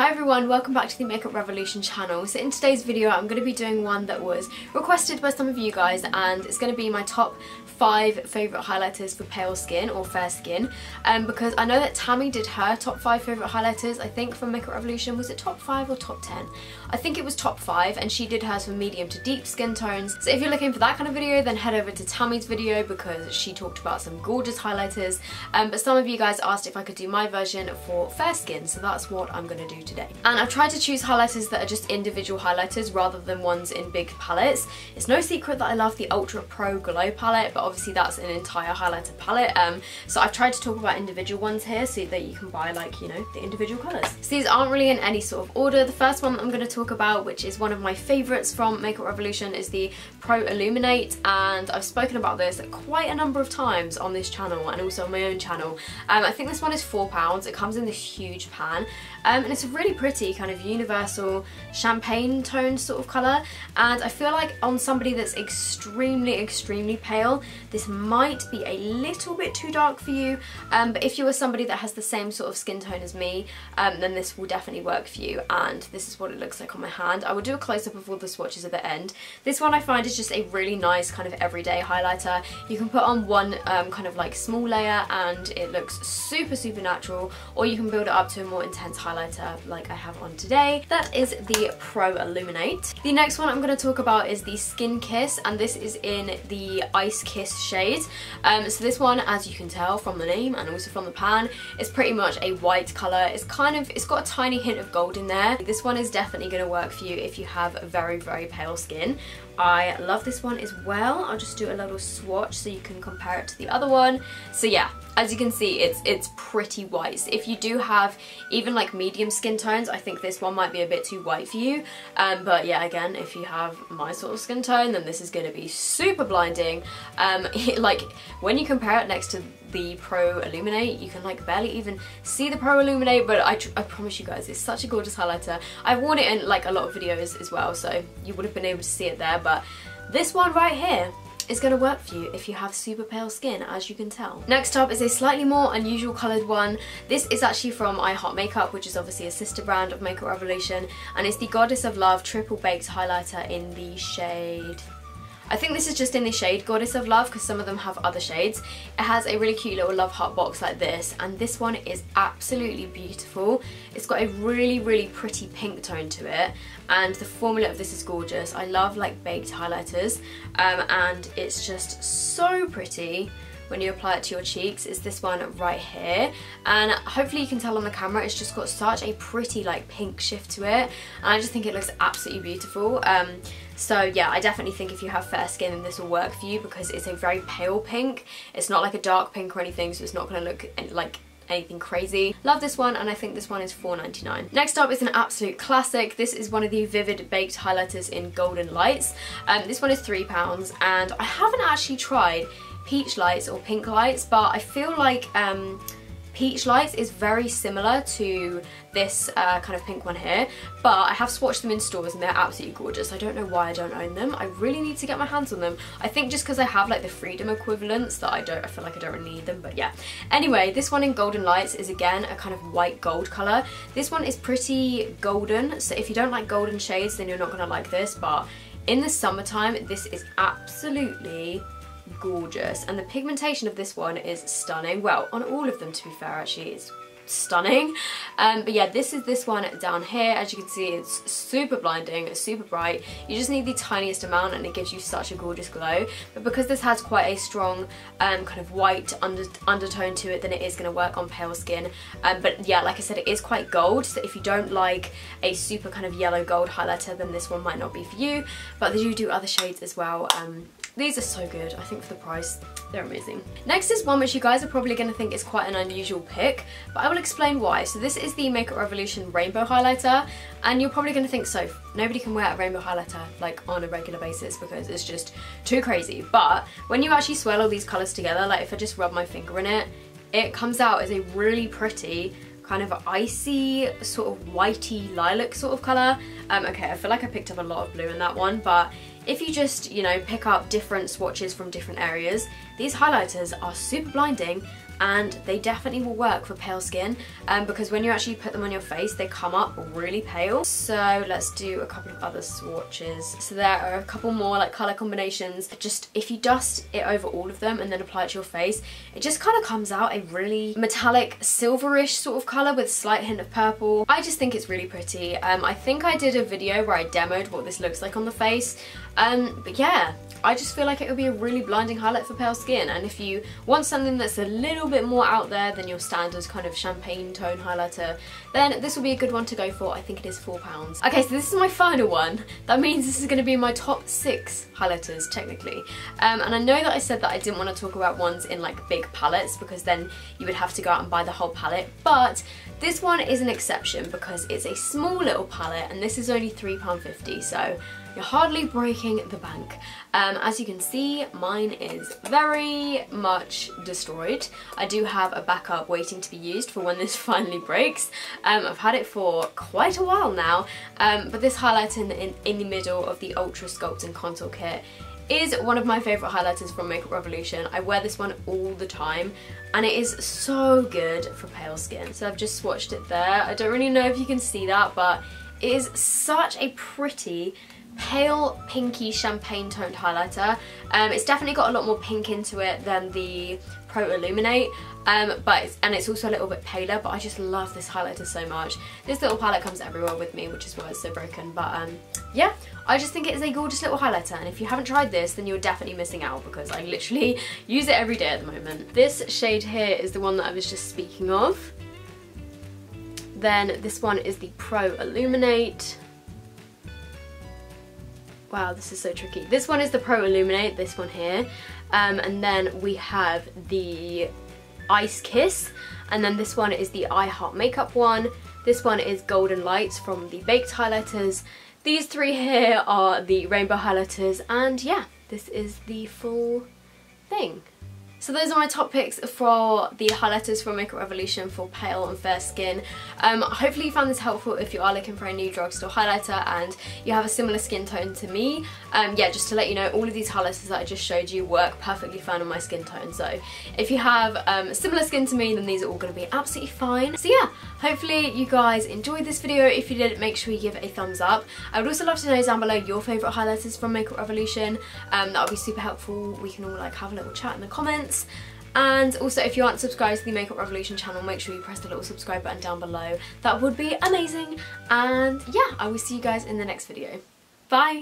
Hi everyone, welcome back to the Makeup Revolution channel. So in today's video I'm going to be doing one that was requested by some of you guys, and it's going to be my top 5 favourite highlighters for pale skin or fair skin, because I know that Tammy did her top 5 favourite highlighters, I think, from Makeup Revolution. Was it top 5 or top 10? I think it was top 5, and she did hers for medium to deep skin tones. So if you're looking for that kind of video, then head over to Tammy's video because she talked about some gorgeous highlighters, but some of you guys asked if I could do my version for fair skin, so that's what I'm going to do today. And I've tried to choose highlighters that are just individual highlighters rather than ones in big palettes. It's no secret that I love the Ultra Pro Glow Palette, but obviously that's an entire highlighter palette, so I've tried to talk about individual ones here so that you can buy, like, you know, the individual colours. So these aren't really in any sort of order. The first one that I'm going to talk about, which is one of my favourites from Makeup Revolution, is the Pro Illuminate, and I've spoken about this quite a number of times on this channel and also on my own channel. I think this one is £4. It comes in this huge pan, and it's a really pretty kind of universal champagne tone sort of colour, and I feel like on somebody that's extremely pale, this might be a little bit too dark for you, but if you are somebody that has the same sort of skin tone as me, then this will definitely work for you. And this is what it looks like on my hand. I will do a close-up of all the swatches at the end. This one I find is just a really nice kind of everyday highlighter. You can put on one kind of like small layer and it looks super natural, or you can build it up to a more intense highlighter like I have on today. That is the Pro Illuminate. The next one I'm going to talk about is the Skin Kiss, and this is in the Ice Kiss shade. So this one, as you can tell from the name and also from the pan, is pretty much a white colour. It's got a tiny hint of gold in there. This one is definitely going to work for you if you have very pale skin. I love this one as well. I'll just do a little swatch so you can compare it to the other one. So yeah, as you can see, it's pretty white. If you do have even like medium skin tones, I think this one might be a bit too white for you, but yeah, again, if you have my sort of skin tone, then this is going to be super blinding. Like when you compare it next to the Pro Illuminate, you can like barely even see the Pro Illuminate, but I promise you guys, it's such a gorgeous highlighter. I've worn it in like a lot of videos as well, so you would have been able to see it there, but this one right here is going to work for you if you have super pale skin, as you can tell. Next up is a slightly more unusual coloured one. This is actually from iHeartMakeup, which is obviously a sister brand of Makeup Revolution, and it's the Goddess of Love Triple Baked Highlighter in the shade... I think this is just in the shade Goddess of Love, because some of them have other shades. It has a really cute little love heart box like this, and this one is absolutely beautiful. It's got a really pretty pink tone to it, and the formula of this is gorgeous. I love like baked highlighters, and it's just so pretty when you apply it to your cheeks. Is this one right here, and hopefully you can tell on the camera, it's just got such a pretty like pink shift to it, and I just think it looks absolutely beautiful. So yeah, I definitely think if you have fair skin, then this will work for you, because it's a very pale pink. It's not like a dark pink or anything, so it's not going to look like anything crazy. Love this one, and I think this one is £4.99. Next up is an absolute classic. This is one of the Vivid Baked Highlighters in Golden Lights. This one is £3, and I haven't actually tried Peach Lights or Pink Lights, but I feel like Peach Lights is very similar to this kind of pink one here, but I have swatched them in stores and they're absolutely gorgeous. I don't know why I don't own them. I really need to get my hands on them. I think just because I have like the Freedom equivalents that I feel like I don't really need them, but yeah. Anyway, this one in Golden Lights is again a kind of white gold colour. This one is pretty golden, so if you don't like golden shades, then you're not going to like this, but in the summertime, this is absolutely gorgeous, and the pigmentation of this one is stunning. Well, on all of them, to be fair, actually, it's stunning. But yeah, this one down here. As you can see, it's super blinding, super bright. You just need the tiniest amount and it gives you such a gorgeous glow, but because this has quite a strong kind of white undertone to it, then it is going to work on pale skin. But yeah, like I said, it is quite gold, so if you don't like a super kind of yellow gold highlighter, then this one might not be for you, but they do other shades as well. These are so good. I think for the price, they're amazing. Next is one which you guys are probably going to think is quite an unusual pick, but I will explain why. So this is the Makeup Revolution Rainbow Highlighter, and you're probably going to think, so nobody can wear a rainbow highlighter like on a regular basis because it's just too crazy. But when you actually swirl all these colours together, like if I just rub my finger in it, it comes out as a really pretty kind of icy, sort of whitey lilac sort of colour. Okay, I feel like I picked up a lot of blue in that one, but if you just, you know, pick up different swatches from different areas, these highlighters are super blinding and they definitely will work for pale skin because when you actually put them on your face they come up really pale. So let's do a couple of other swatches. So there are a couple more like colour combinations. Just if you dust it over all of them and then apply it to your face, it just kind of comes out a really metallic silverish sort of colour with a slight hint of purple. I just think it's really pretty. I think I did a video where I demoed what this looks like on the face, but yeah, I just feel like it would be a really blinding highlight for pale skin, and if you want something that's a little bit more out there than your standard kind of champagne tone highlighter, then this will be a good one to go for. I think it is £4. Okay, so this is my final one. That means this is going to be my top 6 highlighters technically, and I know that I said that I didn't want to talk about ones in like big palettes because then you would have to go out and buy the whole palette, but this one is an exception because it's a small little palette and this is only £3.50, so you're hardly breaking the bank. As you can see, mine is very much destroyed. I do have a backup waiting to be used for when this finally breaks. I've had it for quite a while now, but this highlighter in the middle of the Ultra Sculpt and Contour Kit is one of my favourite highlighters from Makeup Revolution. I wear this one all the time and it is so good for pale skin. So I've just swatched it there. I don't really know if you can see that, but it is such a pretty pale pinky champagne toned highlighter. It's definitely got a lot more pink into it than the Pro Illuminate, and it's also a little bit paler, but I just love this highlighter so much. This little palette comes everywhere with me, which is why it's so broken, but yeah, I just think it is a gorgeous little highlighter, and if you haven't tried this then you're definitely missing out because I literally use it every day at the moment. This shade here is the one that I was just speaking of. Then this one is the Pro Illuminate. Wow, this is so tricky. This one is the Pro Illuminate, this one here. And then we have the Ice Kiss. And then this one is the iHeartMakeup one. This one is Golden Lights from the Baked Highlighters. These three here are the Rainbow Highlighters. And yeah, this is the full thing. So those are my top picks for the highlighters from Makeup Revolution for pale and fair skin. Hopefully you found this helpful if you are looking for a new drugstore highlighter and you have a similar skin tone to me. Yeah, just to let you know, all of these highlighters that I just showed you work perfectly fine on my skin tone. So if you have similar skin to me, then these are all going to be absolutely fine. So yeah, hopefully you guys enjoyed this video. If you did, make sure you give it a thumbs up. I would also love to know down below your favourite highlighters from Makeup Revolution. That would be super helpful. We can all like have a little chat in the comments. And also, if you aren't subscribed to the Makeup Revolution channel, make sure you press the little subscribe button down below. That would be amazing. And yeah, I will see you guys in the next video. Bye!